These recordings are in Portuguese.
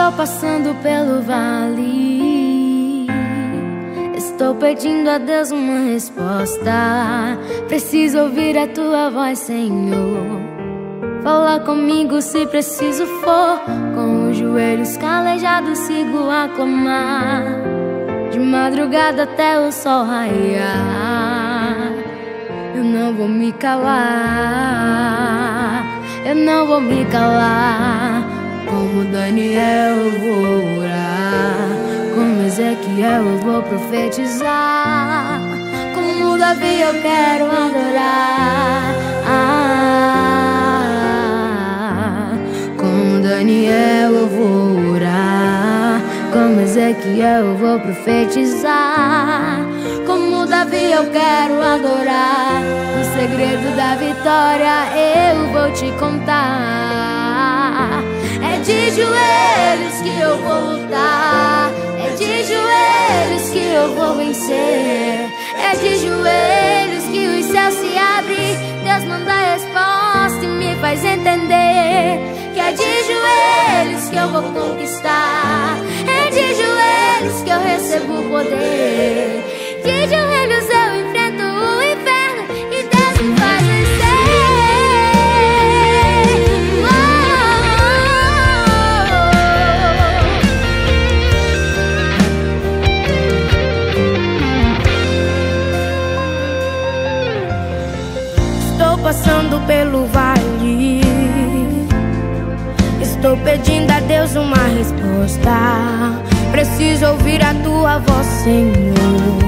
Estou passando pelo vale, estou pedindo a Deus uma resposta. Preciso ouvir a Tua voz, Senhor. Fala comigo se preciso for. Com os joelhos calejados sigo a clamar, de madrugada até o sol raiar. Eu não vou me calar, eu não vou me calar. Como Daniel eu vou orar, como Ezequiel eu vou profetizar, como Davi eu quero adorar. Ah, como Daniel eu vou orar, como Ezequiel eu vou profetizar, como Davi eu quero adorar. O segredo da vitória eu vou te contar. É de joelhos que eu vou lutar, é de joelhos que eu vou vencer, é de joelhos que o céu se abre. Deus manda a resposta e me faz entender que é de joelhos que eu vou conquistar, é de joelhos que eu recebo o poder. De joelhos eu enfrento o inferno e Deus me faz vencer. Passando pelo vale, estou pedindo a Deus uma resposta. Preciso ouvir a Tua voz, Senhor.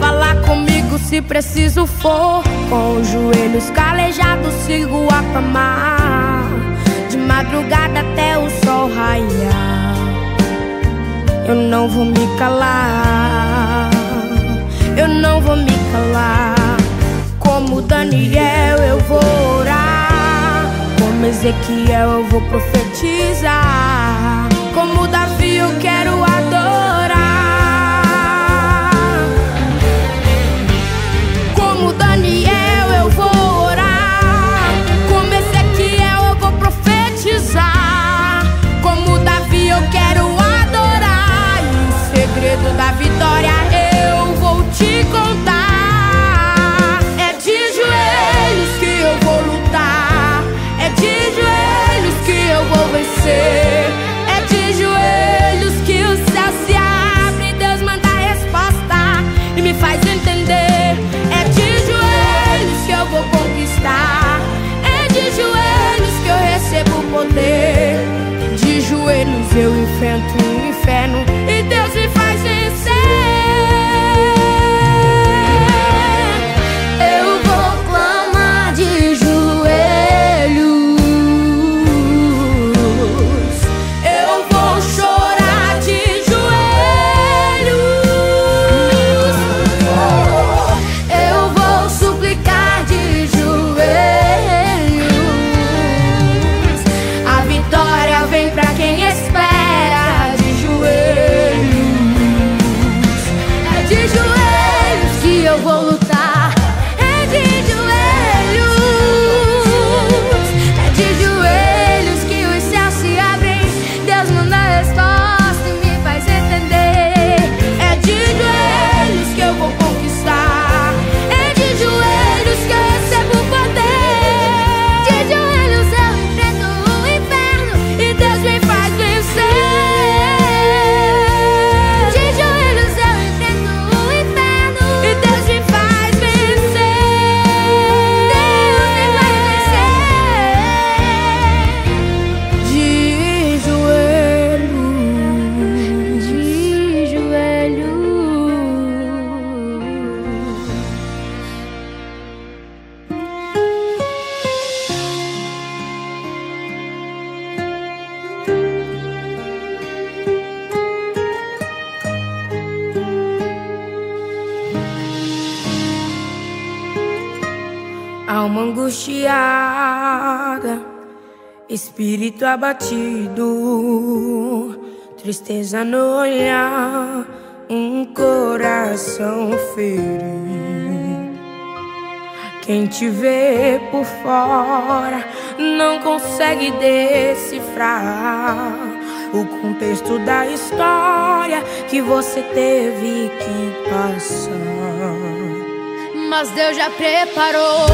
Falar comigo se preciso for. Com os joelhos calejados sigo a clamar, de madrugada até o sol raiar. Eu não vou me calar, eu não vou me calar. Como Daniel eu vou orar, como Ezequiel eu vou profetizar, como Davi eu quero adorar. Como Daniel eu vou orar, como Ezequiel eu vou profetizar, como Davi eu quero adorar. E o segredo da vitória eu vou te contar. É de joelhos que o céu se abre, Deus manda a resposta e me faz entender. É de joelhos que eu vou conquistar, é de joelhos que eu recebo o poder. De joelhos eu enfrento o inferno e Deus me faz vencer. Eu vou clamar de joelhos, espírito abatido, tristeza no olhar, um coração ferido. Quem te vê por fora não consegue decifrar o contexto da história que você teve que passar. Mas Deus já preparou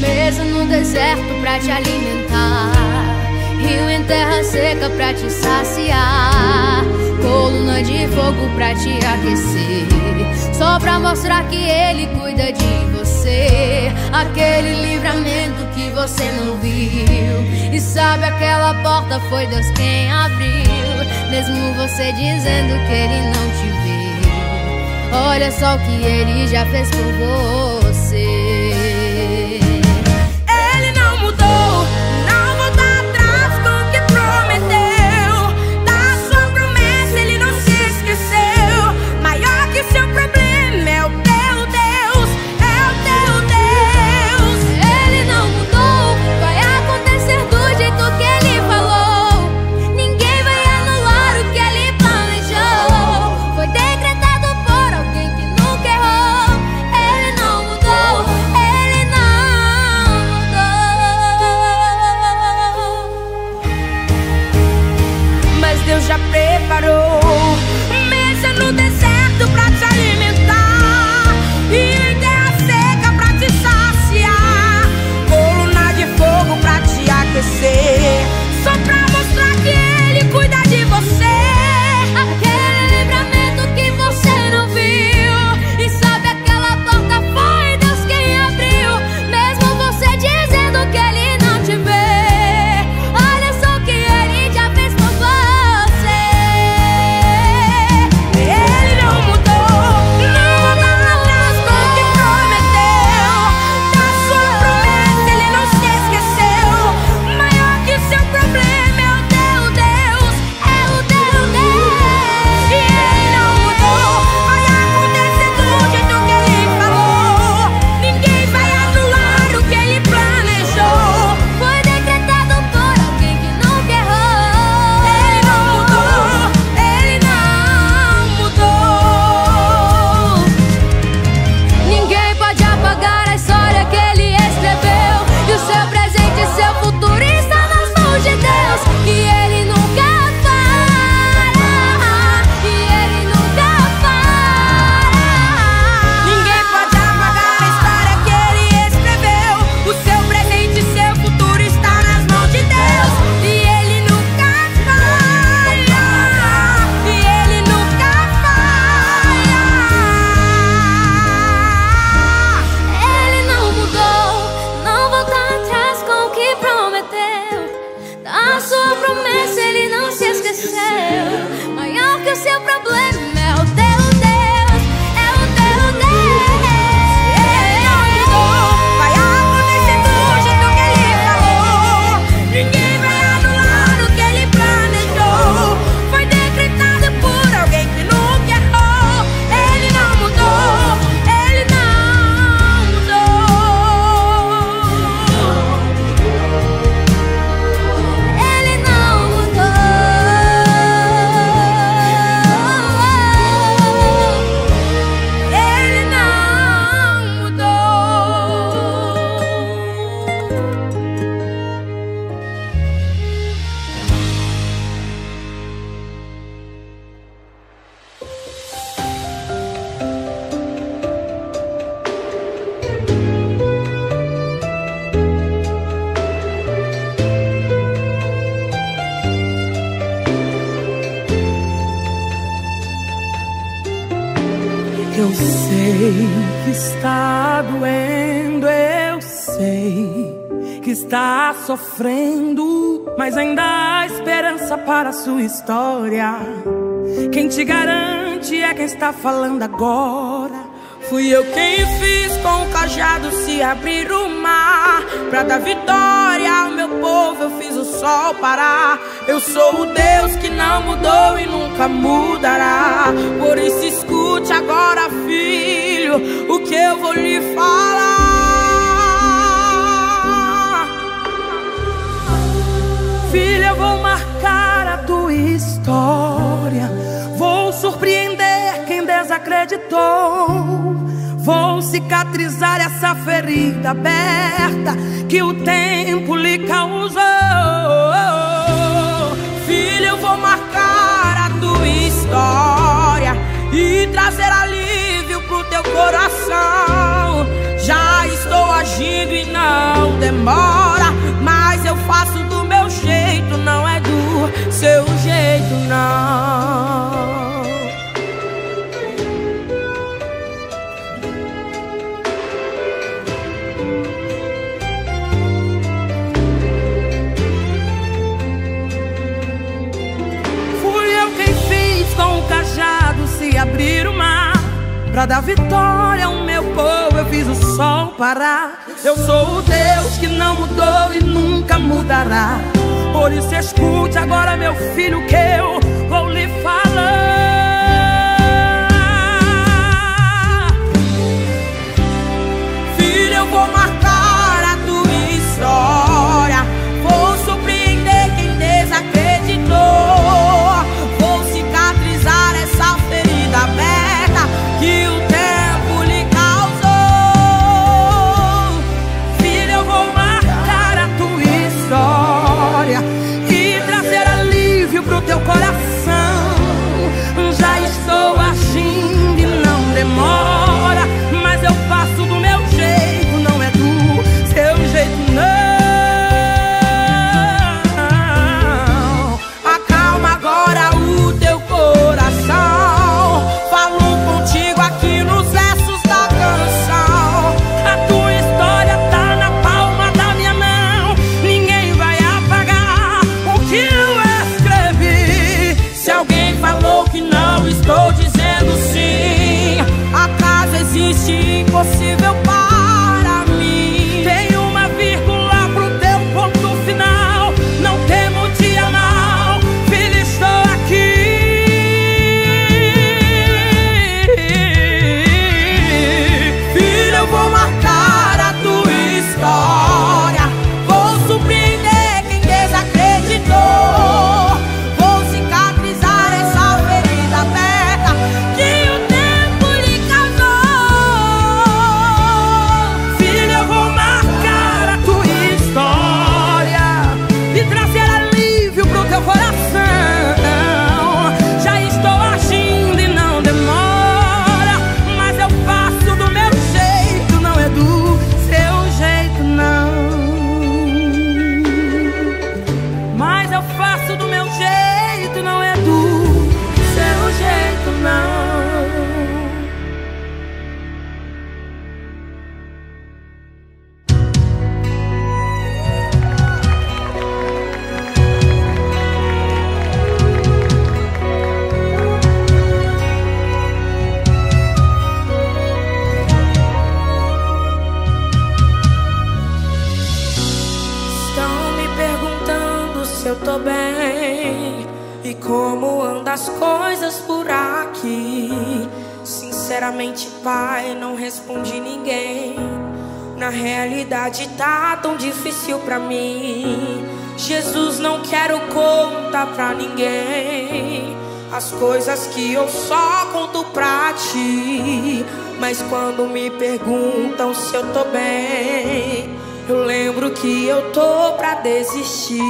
mesa no deserto pra te alimentar, rio em terra seca pra te saciar, coluna de fogo pra te aquecer, só pra mostrar que Ele cuida de você. Aquele livramento que você não viu, e sabe, aquela porta foi Deus quem abriu, mesmo você dizendo que Ele não te viu. Olha só o que Ele já fez por você. Ele não mudou, não voltou atrás com o que prometeu. Da sua promessa Ele não se esqueceu. Maior que seu problema é o sofrendo, mas ainda há esperança para a sua história. Quem te garante é quem está falando agora. Fui eu quem fiz com o cajado se abrir o mar, pra dar vitória ao meu povo eu fiz o sol parar. Eu sou o Deus que não mudou e nunca mudará. Por isso escute agora, filho, o que eu vou lhe falar. Filho, eu vou marcar a tua história. Vou surpreender quem desacreditou. Vou cicatrizar essa ferida aberta que o tempo lhe causou. Filho, eu vou vou marcar a tua história e trazer alívio pro teu coração. Já estou agindo e não demora, mas eu faço do meu jeito, não é do seu jeito, não. Abrir o mar pra dar vitória ao meu povo, eu fiz o sol parar. Eu sou o Deus que não mudou e nunca mudará. Por isso escute agora, meu filho, que eu vou lhe falar. Filho, eu vou marcar a tua história, vou surpreender quem desacreditou. Impossível para mim, tem uma vírgula pro teu ponto final. Não temo dia mal, filho, estou aqui. Filho, eu vou marcar a tua história, vou surpreender quem desacreditou. Sinceramente, pai, não respondi ninguém. Na realidade tá tão difícil pra mim. Jesus, não quero contar pra ninguém as coisas que eu só conto pra ti. Mas quando me perguntam se eu tô bem, eu lembro que eu tô pra desistir.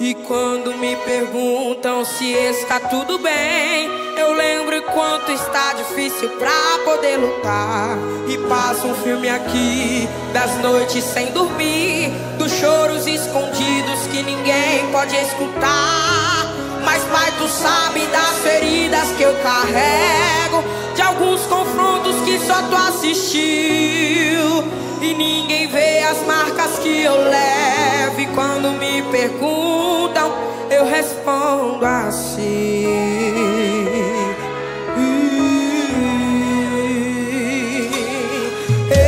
E quando me perguntam se está tudo bem, eu lembro o quanto está difícil pra poder lutar. E passa um filme aqui das noites sem dormir, dos choros escondidos que ninguém pode escutar. Mas pai, tu sabe das feridas que eu carrego, de alguns confrontos que só tu assistiu. E ninguém vê as marcas que eu levo. E quando me perguntam, eu respondo assim.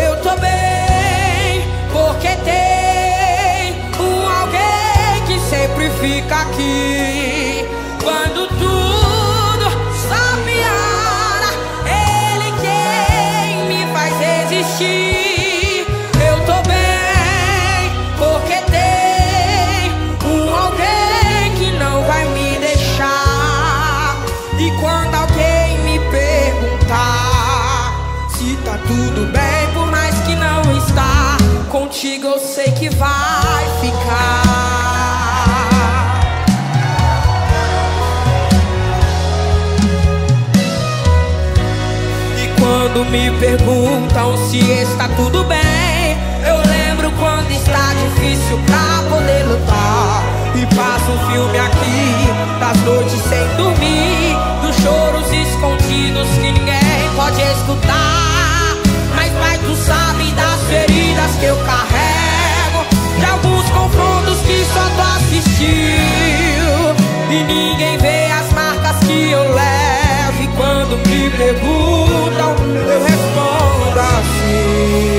Eu tô bem, porque tem um alguém que sempre fica aqui quando tudo só piora. Ele quem me faz resistir. Tudo bem, por mais que não está, contigo eu sei que vai ficar. me perguntam se está tudo bem. Eu lembro quando está difícil pra poder lutar, e passo um filme aqui das noites sem dormir, dos choros escondidos que ninguém pode escutar. Mas pai, tu sabe das feridas que eu carrego, de alguns confrontos que só tu assistiu, e ninguém vê as marcas que eu levo. E quando me perguntam, eu respondo assim: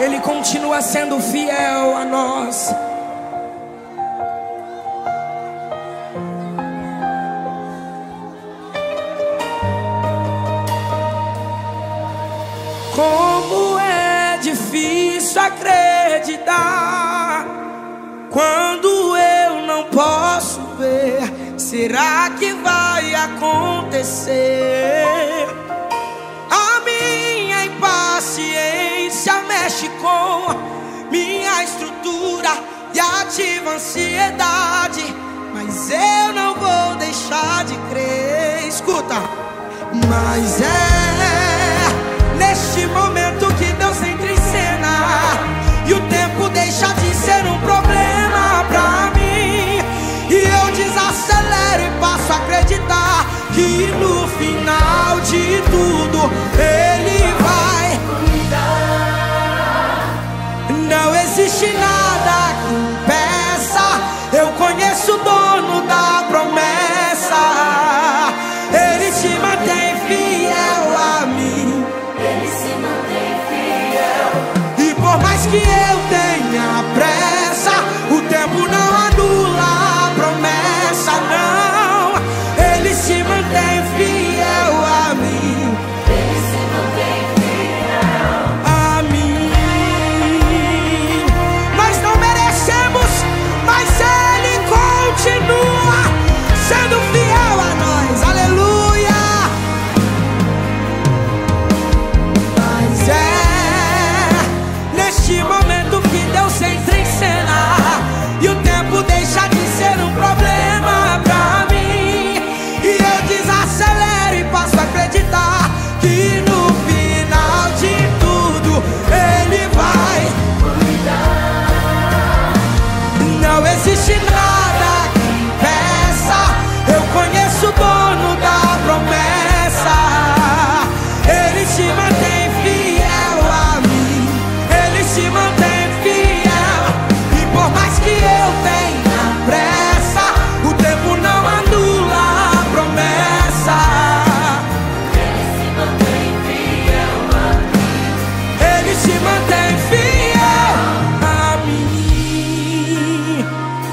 Ele continua sendo fiel a nós. Como é difícil acreditar quando eu não posso ver. Será que vai acontecer? A minha impaciência mexe com minha estrutura e ativa ansiedade, mas eu não vou deixar de crer. Escuta, mas é neste momento que Deus entra em cena, e o tempo deixa de ser um problema pra mim, e eu desacelero e passo a acreditar que no final de tudo Ele vai cuidar. Não existe nada que impeça, eu conheço o dono da promessa. Ele se mantém fiel a mim, Ele se mantém fiel. E por mais que eu tenha pressa, o tempo não anula a promessa, não. Ele se mantém fiel.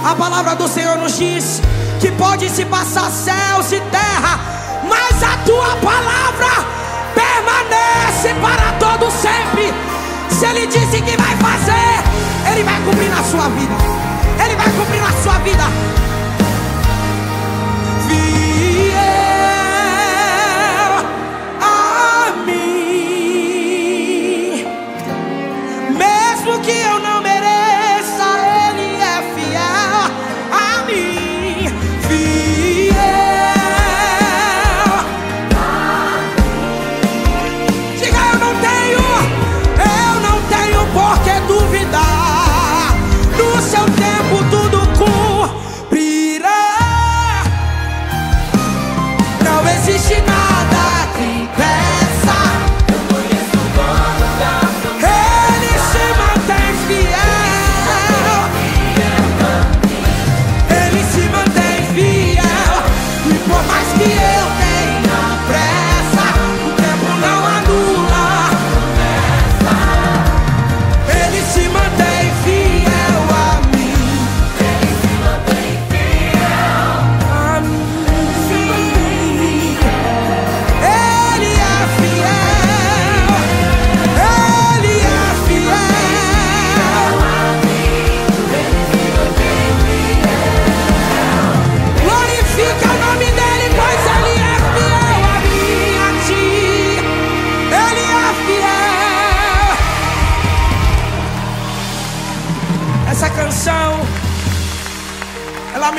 A palavra do Senhor nos diz que pode se passar céus e terra, mas a tua palavra permanece para todo sempre. Se Ele disse que vai fazer, Ele vai cumprir na sua vida. Ele vai cumprir na sua vida. Fiel a mim, mesmo que eu não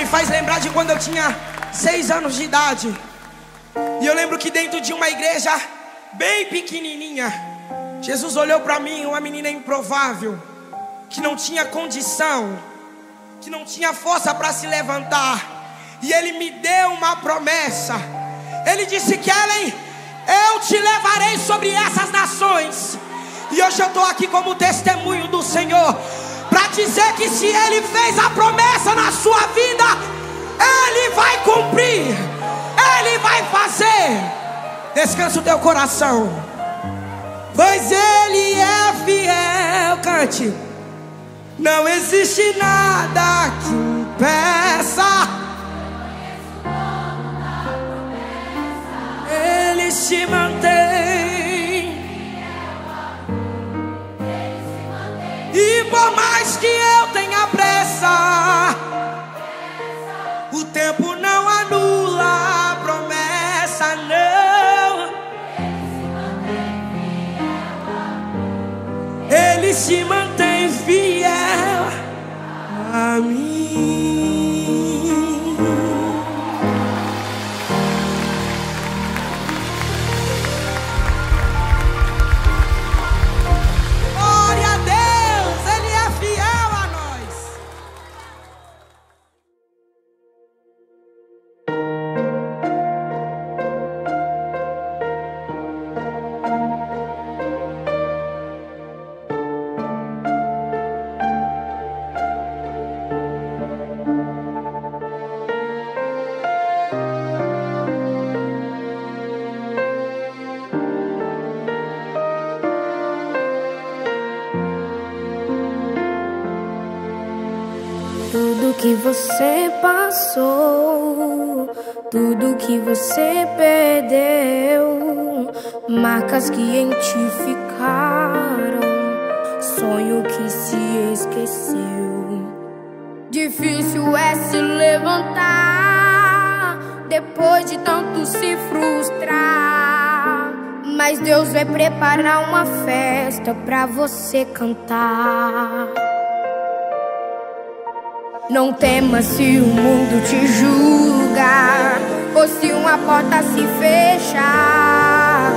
faz lembrar de quando eu tinha 6 anos de idade. E eu lembro que dentro de uma igreja bem pequenininha, Jesus olhou para mim, uma menina improvável, que não tinha condição, que não tinha força para se levantar. E Ele me deu uma promessa. Ele disse: Kellen, eu te levarei sobre essas nações. E hoje eu estou aqui como testemunho do Senhor para dizer que se Ele fez a promessa na sua vida, Ele vai cumprir, Ele vai fazer. Descansa o teu coração, pois Ele é fiel. Cante. Não existe nada que impeça Ele se mantém. E por mais que eu tenha pressa, o tempo não anula a promessa, não. Ele se mantém fiel a mim. Glória a Deus. Tudo que você passou, tudo que você perdeu, marcas que em ti ficaram, sonho que se esqueceu. Difícil é se levantar depois de tanto se frustrar, mas Deus vai preparar uma festa pra você cantar. Não temas se o mundo te julga, ou se uma porta se fechar.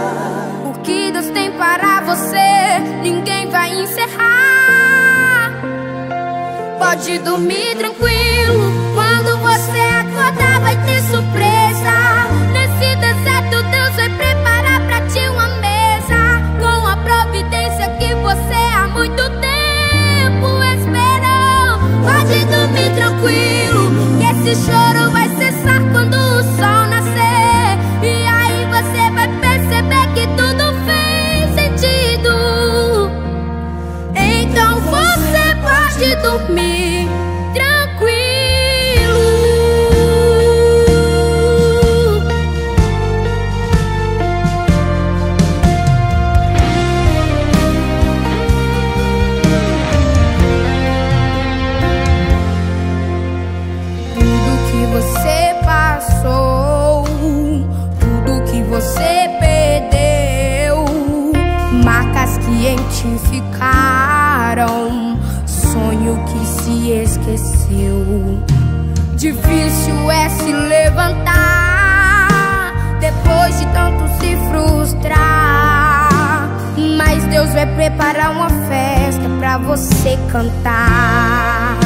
O que Deus tem para você, ninguém vai encerrar. Pode dormir tranquilo, quando você acordar vai ter surpresa. Nesse deserto Deus vai preparar pra ti uma mesa, com a providência que você há muito tempo espera. Pode dormir. esqueceu. Difícil é se levantar depois de tanto se frustrar, mas Deus vai preparar uma festa pra você cantar.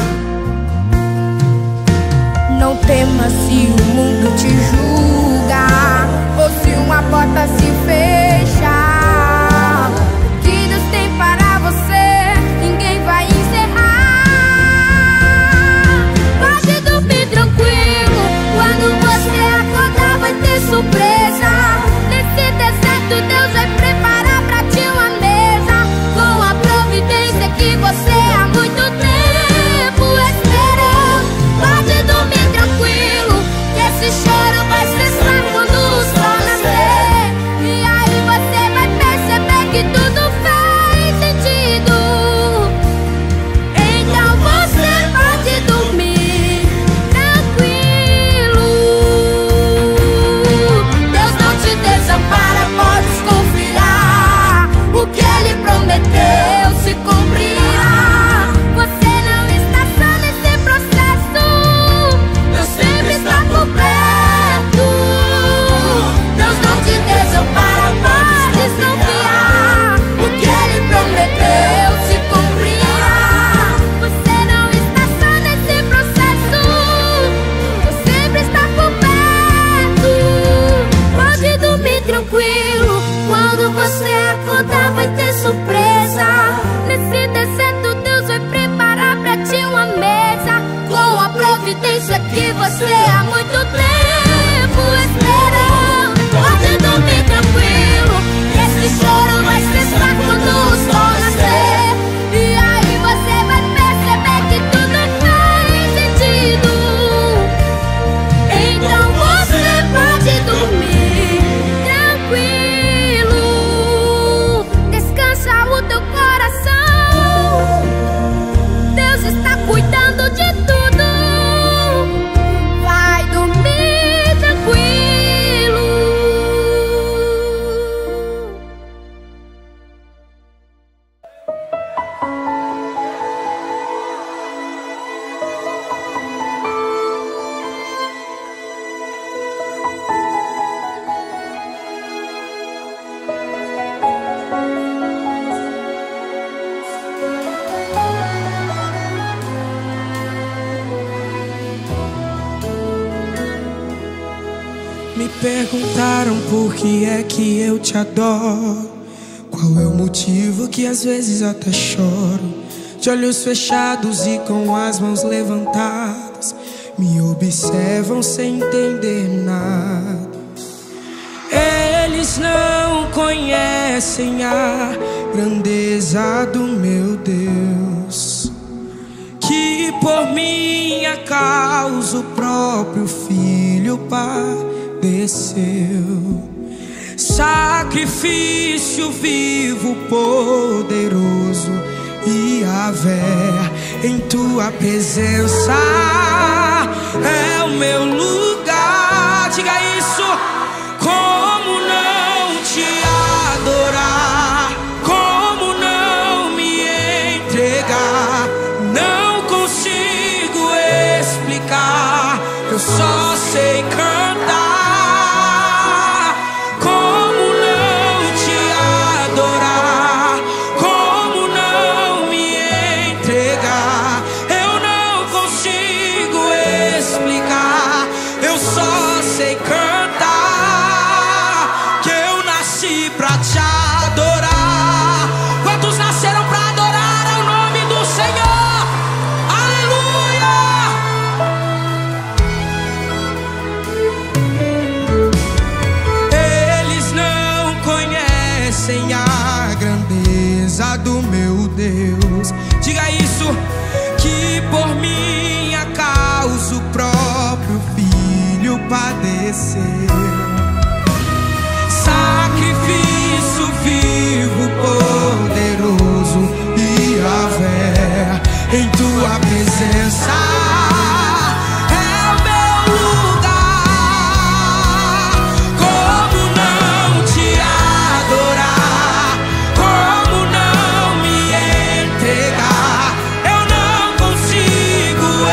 Não temas se o mundo te julga ou se uma porta se fecha. O que Deus tem para você, ninguém vai encerrar. Pode dormir tranquilo, quando você acordar vai ter surpresa. Nesse deserto Deus vai preparar pra ti uma mesa, com a providência que você há muito tempo esperou. Pode dormir tranquilo, que esse choro vai cessar quando o sol nascer. E aí você vai perceber que tudo faz sentido. Então você pode dormir tranquilo. Deus não te desampara, podes confiar. O que Ele prometeu se cumprirá. Você não está só nesse processo, Deus sempre está por perto. Deus não te desampara, podes desconfiar. O que Ele prometeu se cumprirá. Você não está só nesse processo, Deus sempre está por perto. Pode dormir tranquilo, quando você acordar vai ter surpresa. Nesse deserto Deus vai preparar pra ti uma mesa, com a providência que você há muito tempo esperou. Pode dormir tranquilo, que esse choro vai cessar quando o sol nascer. E aí você vai perceber que tudo faz sentido. Então você pode dormir tranquilo, descansa o teu coração, Deus está cuidando de tudo. Vai dormir tranquilo. Me perguntaram por que é que eu te adoro, qual é o motivo que às vezes até choro. De olhos fechados e com as mãos levantadas, me observam sem entender nada. Eles não conhecem a grandeza do meu Deus, que por minha causa o próprio Filho padeceu. Sacrifício vivo, poderoso e a fé em tua presença é o meu lugar. Diga isso, como não te adorar, como não me entregar. Não consigo explicar, eu só sei cantar. Sacrifício vivo, poderoso e a fé em tua presença. Consigo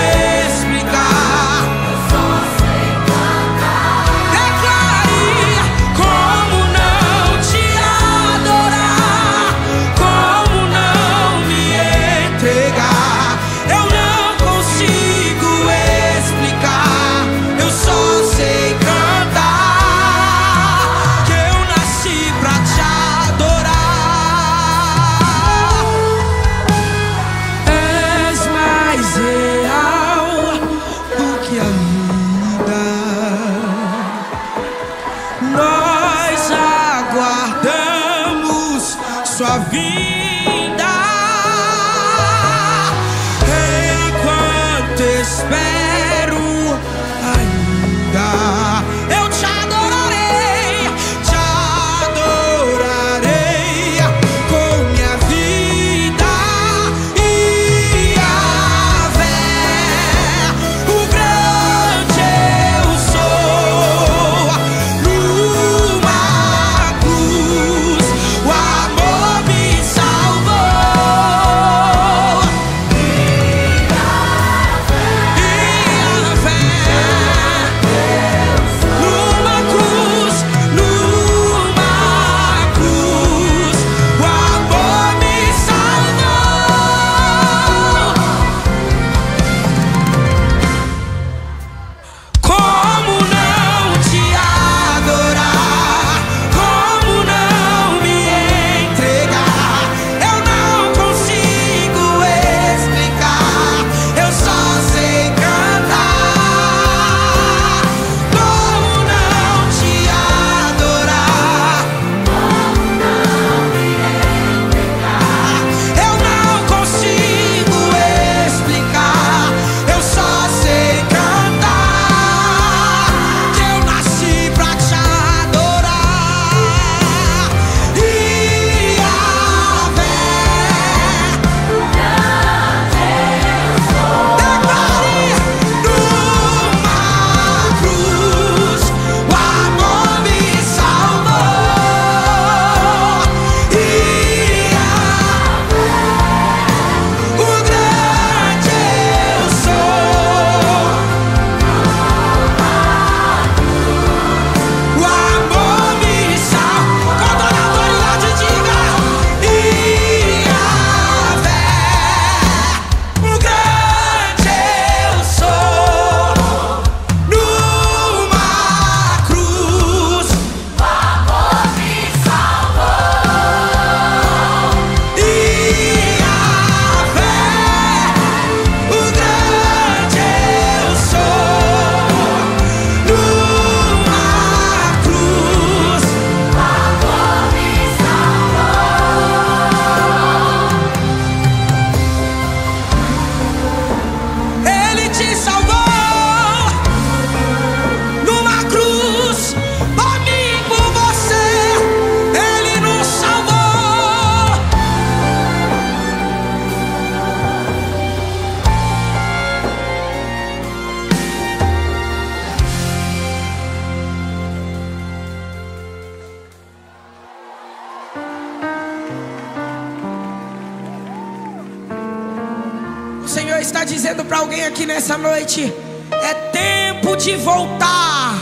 Está dizendo para alguém aqui nessa noite: é tempo de voltar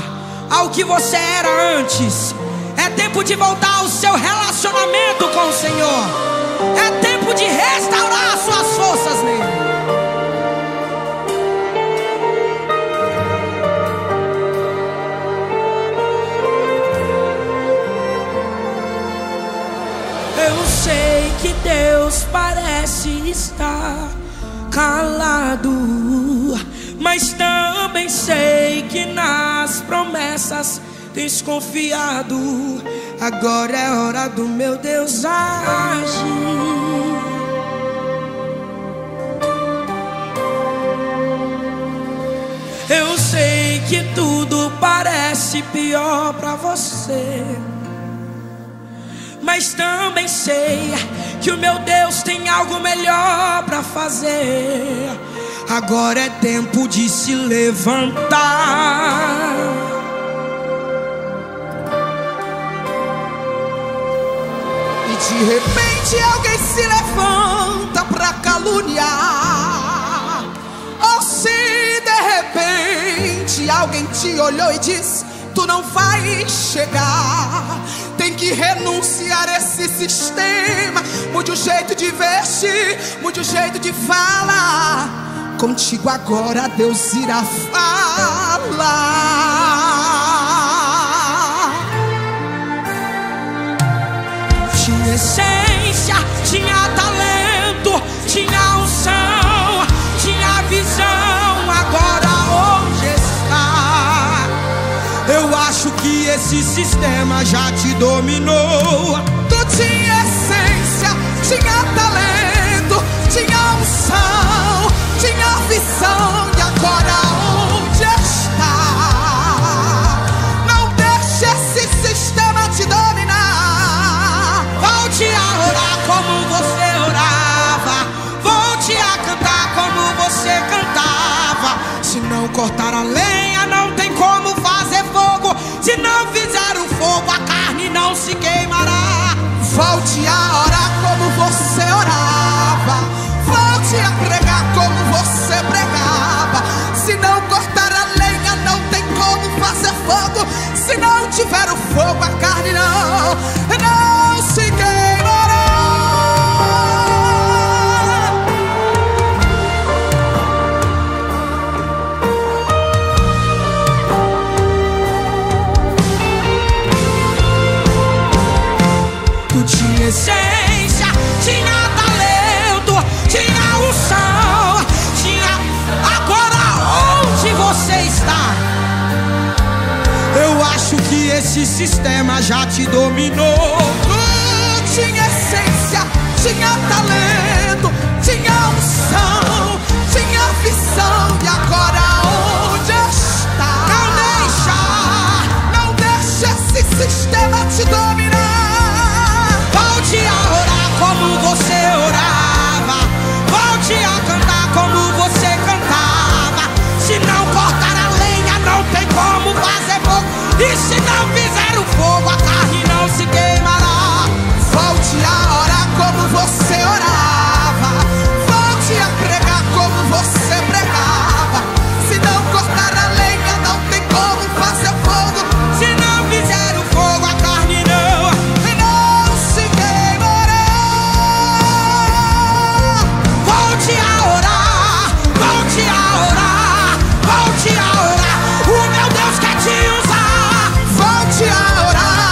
ao que você era antes. É tempo de voltar ao seu relacionamento com o Senhor. É tempo de restaurar as suas forças nele. Eu sei que Deus parece estar calado, mas também sei que nas promessas desconfiado. Agora é hora do meu Deus agir. Eu sei que tudo parece pior pra você, mas também sei que o meu Deus tem algo melhor pra fazer. Agora é tempo de se levantar. E de repente alguém se levanta pra caluniar. Ou se de repente alguém te olhou e diz: tu não vai chegar. Tem que renunciar a esse sistema. Mude o jeito de vestir, mude o jeito de falar. Contigo agora Deus irá falar. Tinha essência, tinha talento, tinha unção, tinha visão. Agora onde está? Eu acho que esse sistema já te dominou. Tu tinha essência, tinha talento, tinha unção, tinha visão, e agora onde está? Não deixe esse sistema te dominar. Volte a orar como você orava, volte a cantar como você cantava. Se não cortar a lenha, não tem como fazer fogo. Se não fizer o fogo, a carne não se queimará. Volte a orar como você orava, volte a pregar como você pregava. Se não cortar a lenha, não tem como fazer fogo. Se não tiver o fogo, a carne não se queimará. Tu tinha essência, tinha talento, tinha unção, tinha. Agora onde você está? Eu acho que esse sistema já te dominou. Tu tinha essência, tinha talento, tinha unção, tinha visão, e agora onde está? Não deixa esse sistema te dominar. Volte a orar como você orava, volte a cantar como você cantava. Se não cortar a lenha, não tem como fazer fogo. E se não fizer o fogo, a carne não se queimará. Volte a orar como você orava, volte a pregar como você pregava. Se não cortar a lenha, não tem como fazer fogo. Se não fizer o fogo, a carne não se queimará. Volte a orar, volte a orar, volte a orar. O meu Deus quer te usar. Volte a orar,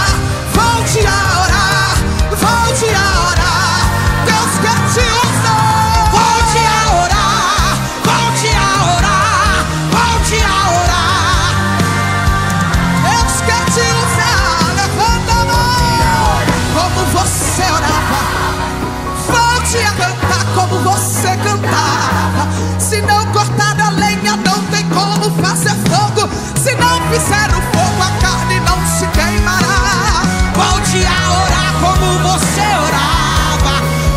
volte a orar, volte a orar. Deus quer te usar. Volte a orar, volte a orar, volte a orar. Deus quer te usar. Levanta a mão como você orava, volte a cantar como você cantava. Se não cortar a lenha, não tem como fazer fogo. Se não fizer o fogo, a carne não se queimará. Volte a orar como você orava,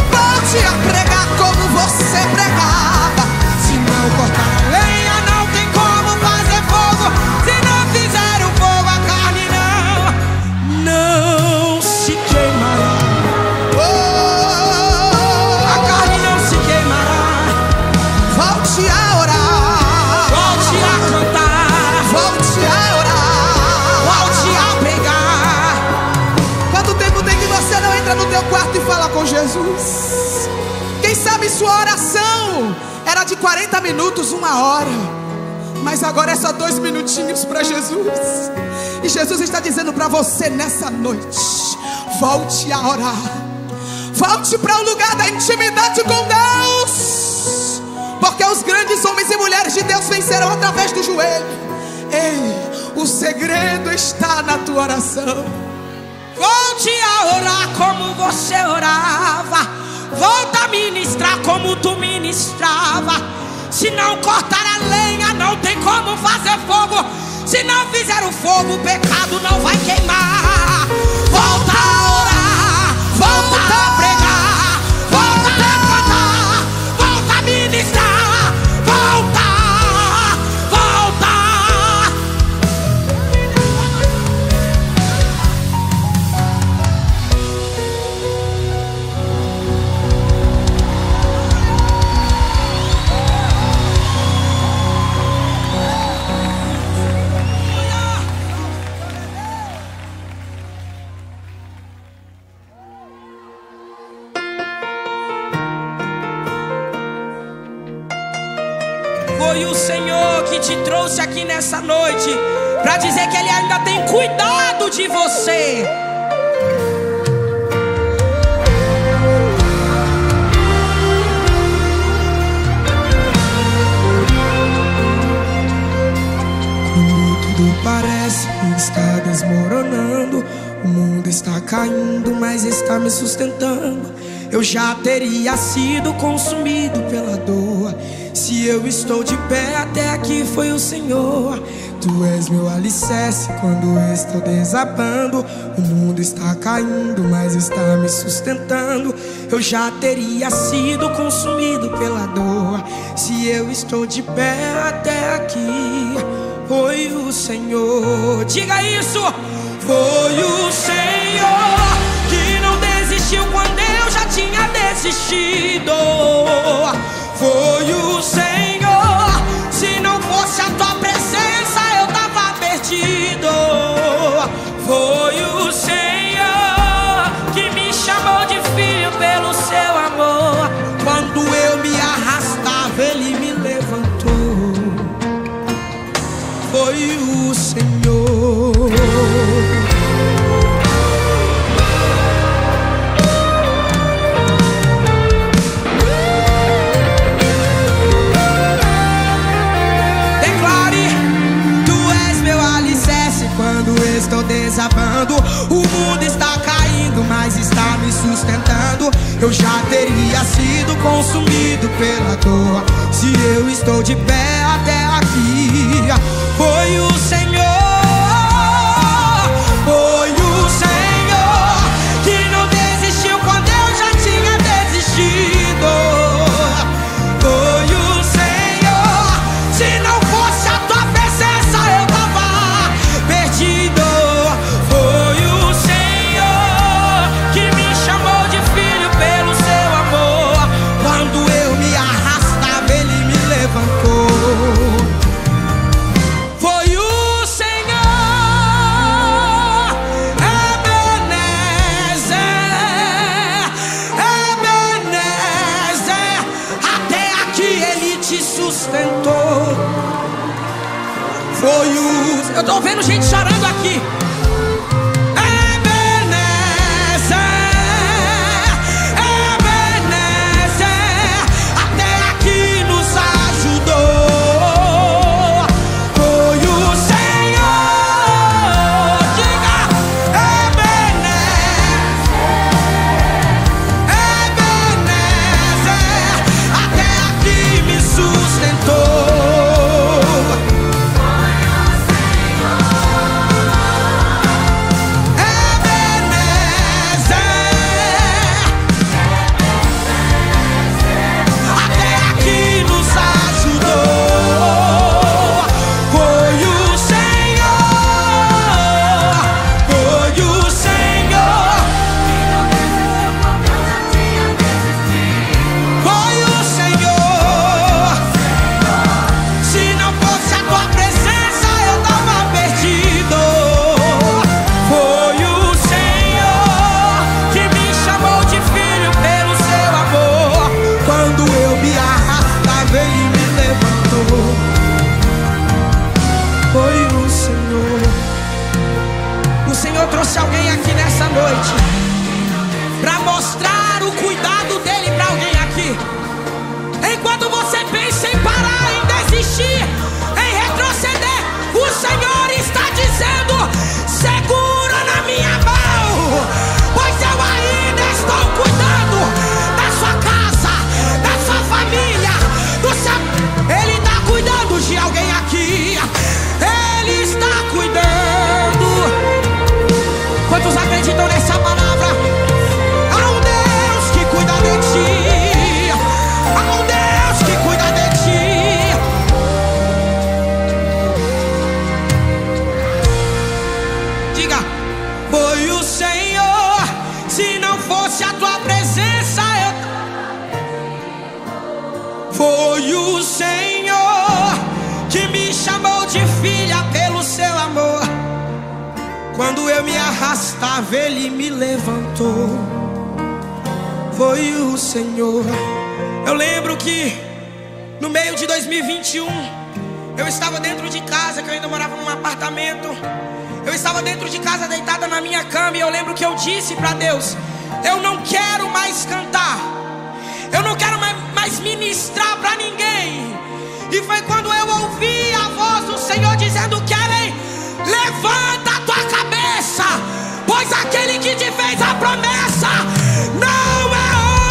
volte a pregar como você pregava. Se não cortar a lenha, não tem como fazer fogo. Se não fizer o fogo, a carne não se queimará. Oh, a carne não se queimará. Volte a orar, volte a cantar, volte a orar, volte a pregar. Quanto tempo tem que você não entra no teu quarto e fala com Jesus? Quem sabe sua oração era de 40 minutos, 1 hora, mas agora é só 2 minutinhos para Jesus. E Jesus está dizendo para você nessa noite: volte a orar, volte para o lugar da intimidade com Deus, porque os grandes homens e mulheres de Deus venceram através do joelho. Ei, o segredo está na tua oração. Volte a orar como você orava, volta a ministrar como tu ministrava. Se não cortar a lenha, não tem como fazer fogo. Se não fizer o fogo, o pecado não vai queimar. Volta a orar, volta a pregar, volta a cantar, volta a ministrar, volta, te trouxe aqui nessa noite para dizer que Ele ainda tem cuidado de você. Quando tudo parece estar desmoronando, o mundo está caindo, mas está me sustentando. eu já teria sido consumido pela dor. Se eu estou de pé, até aqui foi o Senhor. Tu és meu alicerce quando estou desabando. O mundo está caindo, mas está me sustentando. Eu já teria sido consumido pela dor. Se eu estou de pé, até aqui foi o Senhor. Diga isso! Foi o Senhor que não desistiu quando eu já tinha desistido. Foi o Senhor, se não fosse a tua presença eu tava perdido. Foi o Senhor que me chamou de filho pelo seu amor. Quando eu me arrastava, ele me levantou. Foi o Senhor. Estou desabando, o mundo está caindo, mas está me sustentando. Eu já teria sido consumido pela dor. Se eu estou de pé até aqui, foi o Senhor. Foi o Senhor que não desistiu quando eu já tinha desistido. Foi o Senhor, se não fosse a tua presença eu tava perdido. Eu tô vendo gente chorando aqui. Ebenezer, até aqui nos ajudou. Foi o Senhor. Diga, Ebenezer, Ebenezer, até aqui me sustentou. Quando eu me arrastava, ele me levantou. Foi o Senhor. Eu lembro que no meio de 2021 eu estava dentro de casa, que eu ainda morava num apartamento. Eu estava dentro de casa deitada na minha cama, e eu lembro que eu disse para Deus: eu não quero mais cantar, eu não quero mais ministrar para ninguém. E foi quando eu ouvi a voz do Senhor dizendo: Kellen, levanta a tua cabeça, pois aquele que te fez a promessa não é homem.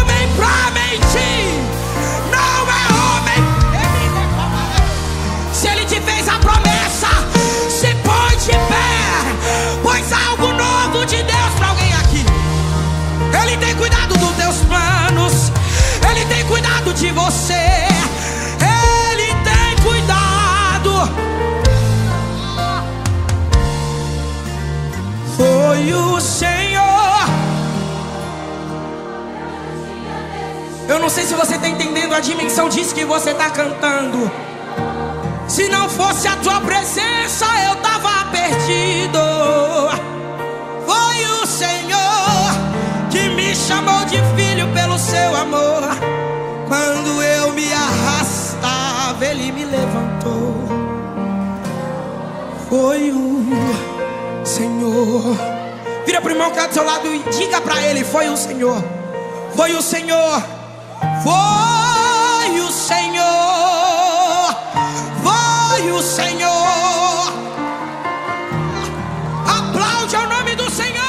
do Senhor. Eu não sei se você está entendendo a dimensão disso que você está cantando. Se não fosse a tua presença, eu estava perdido. Foi o Senhor que me chamou de filho pelo seu amor. Quando eu me arrastava, Ele me levantou. Foi o Senhor. Vira para o irmão que está do seu lado e diga para ele: foi o Senhor, foi o Senhor, foi o Senhor, foi o Senhor. Aplaude ao nome do Senhor.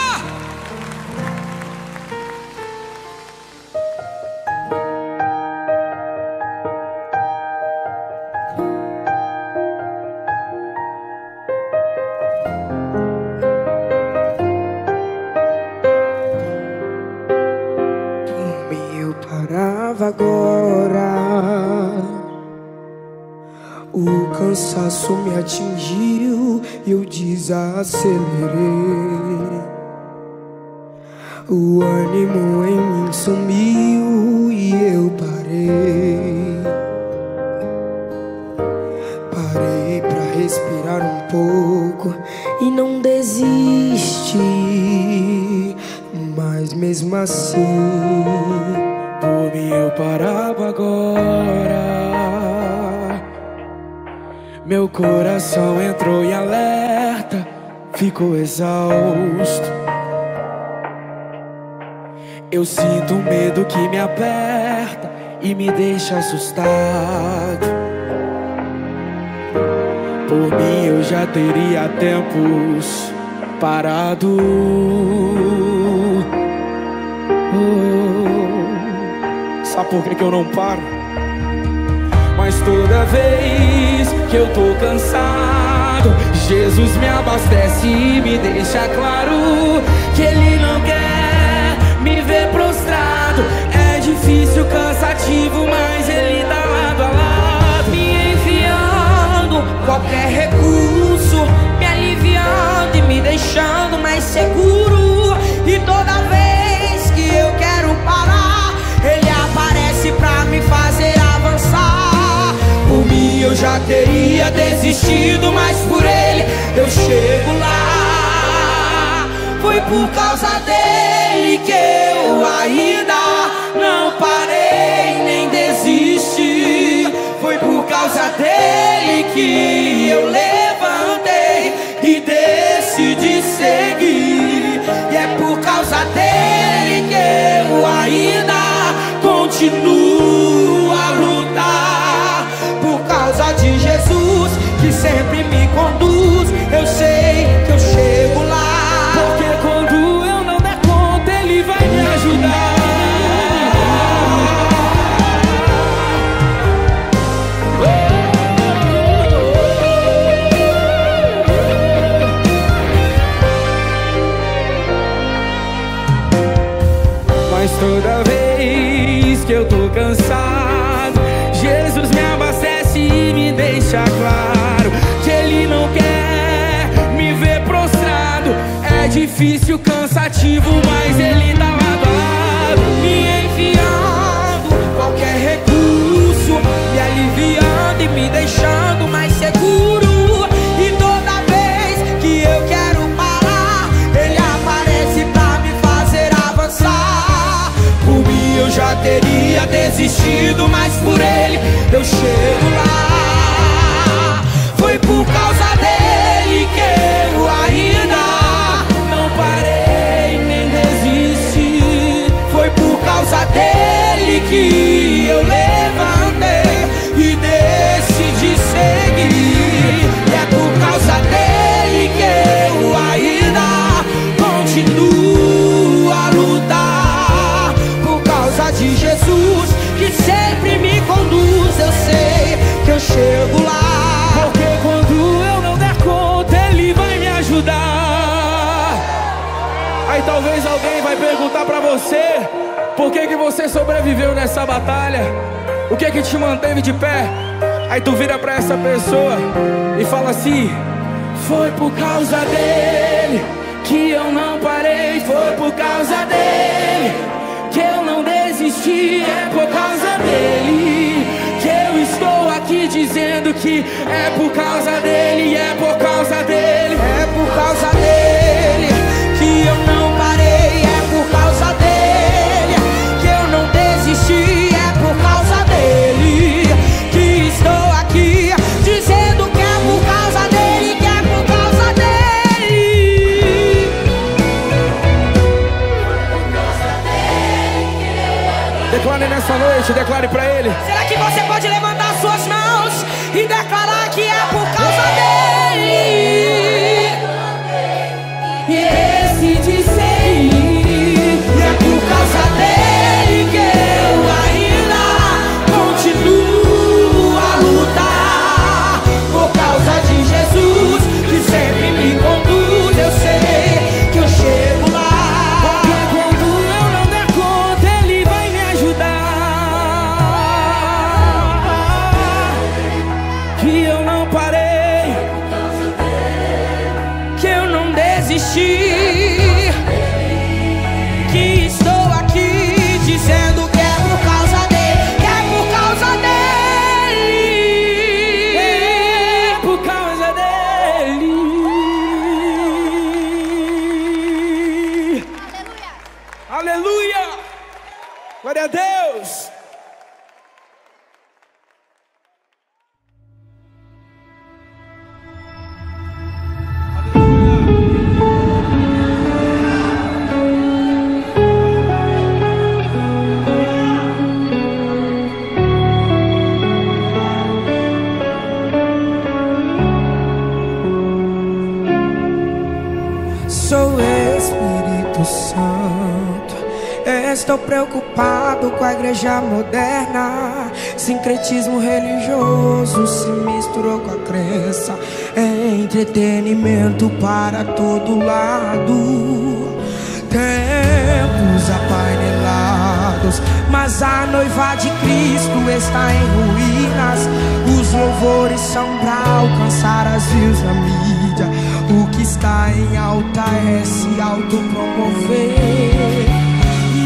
Agora o cansaço me atingiu e eu desacelerei. O ânimo em mim sumiu e eu parei pra respirar um pouco e não desisti, mas mesmo assim por mim eu parava agora. Meu coração entrou em alerta, ficou exausto. Eu sinto um medo que me aperta e me deixa assustado. Por mim eu já teria tempos parado. Sabe por que eu não paro? Mas toda vez que eu tô cansado, Jesus me abastece e me deixa claro que Ele não quer me ver prostrado. É difícil, cansativo, mas Ele tá lado a lado, me enviando qualquer recurso, me aliviando e me deixando mais seguro. E toda vez que eu quero parar, pra me fazer avançar. Por mim eu já teria desistido, mas por Ele eu chego lá. Foi por causa dEle que eu ainda não parei nem desisti. Foi por causa dEle que eu levantei e decidi seguir. E é por causa dEle que eu ainda continuo a lutar. Por causa de Jesus que sempre me conduz, eu sei que eu chego lá. Porque quando eu não der conta, Ele vai me ajudar. Mas toda vez que eu tô cansado, Jesus me abastece e me deixa claro que Ele não quer me ver prostrado. É difícil, cansativo, mas Ele tá lado a lado, me enviando qualquer recurso, me aliviando e me deixando mais seguro. E toda vez que eu quero parar, Ele aparece pra me fazer avançar. Eu já teria desistido, mas por Ele eu chego lá. Foi por causa dEle que eu ainda não parei nem desisti. Foi por causa dEle que eu levantei e decidi seguir. E é por causa dEle que eu ainda continuo a lutar. De Jesus que sempre me conduz, eu sei que eu chego lá. Porque quando eu não der conta, Ele vai me ajudar. Aí talvez alguém vai perguntar pra você: por que que você sobreviveu nessa batalha? O que que te manteve de pé? Aí tu vira pra essa pessoa e fala assim: foi por causa dEle que que eu não parei, foi por causa dele. Que eu não desisti, é por causa dele. Que eu estou aqui dizendo que é por causa dele, é por causa dele, é por causa dele. Que eu não parei, é por causa dele. Que eu não desisti, é por causa dele. Que estou aqui dizendo que é por causa dele, que é por causa dele. Declare nessa noite, declare pra ele. Será que você pode levantar suas mãos e declarar que é por causa dele? Yeah. Glória a Deus! Sou Espírito Santo. Estou preocupado com a igreja moderna. Sincretismo religioso se misturou com a crença. É entretenimento para todo lado. Templos apainelados, mas a noiva de Cristo está em ruínas. Os louvores são para alcançar as views na mídia. O que está em alta é se autopromover.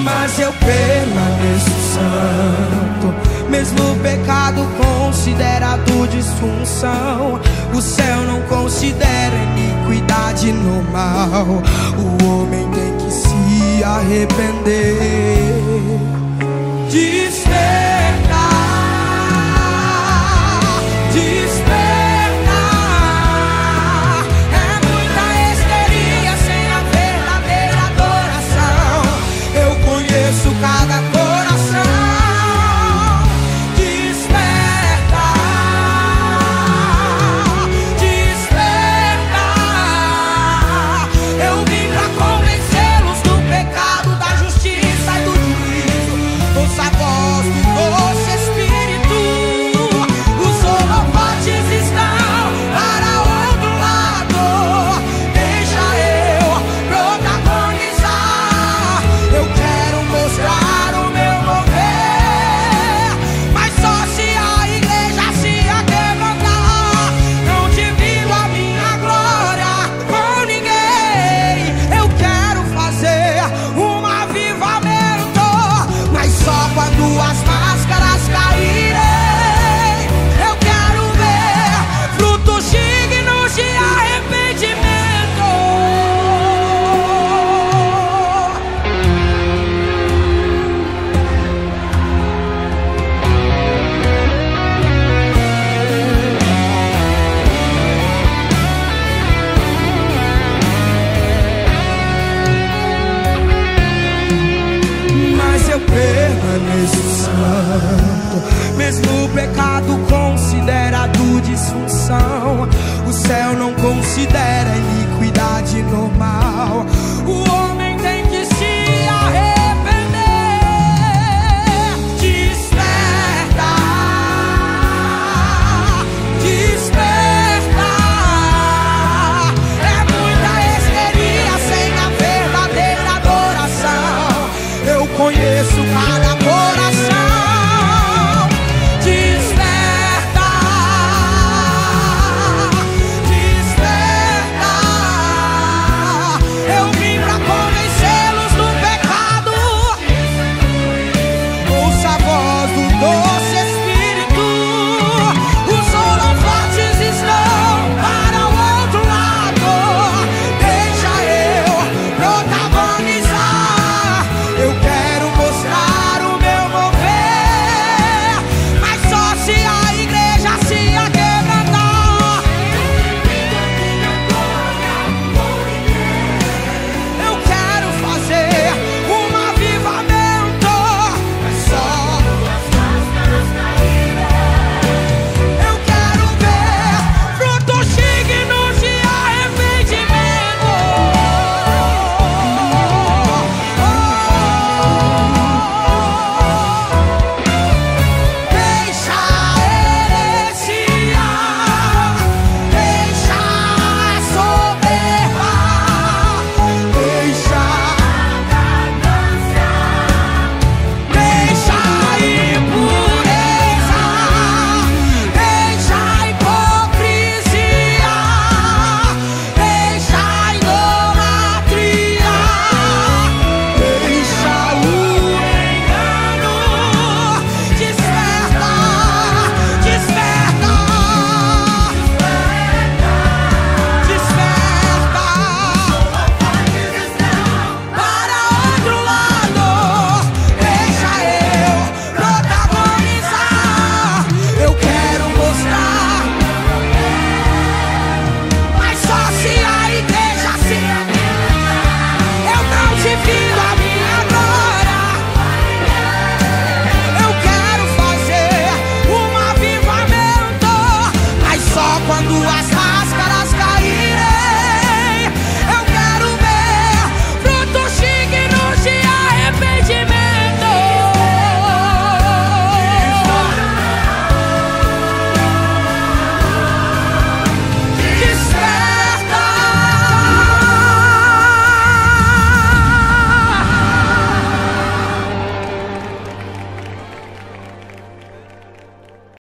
Mas eu permaneço santo, mesmo o pecado considerado disfunção. O céu não considera iniquidade normal. O homem tem que se arrepender. Despertar, despertar. Cada coração desperta, desperta. Eu vim pra convencê-los do pecado, da justiça e do juízo. Ouça a voz do nosso Espírito. Os holofotes estão para outro lado. Deixa eu protagonizar. Eu quero mostrar o meu mover, mas só se a igreja se levantar. Não divido a minha glória com ninguém. Eu quero fazer um avivamento, mas só quando as máscaras caírem. Eu quero ver frutos dignos de arrependimento. Permaneço santo, mesmo o pecado considerado disfunção. O céu não considera iniquidade normal.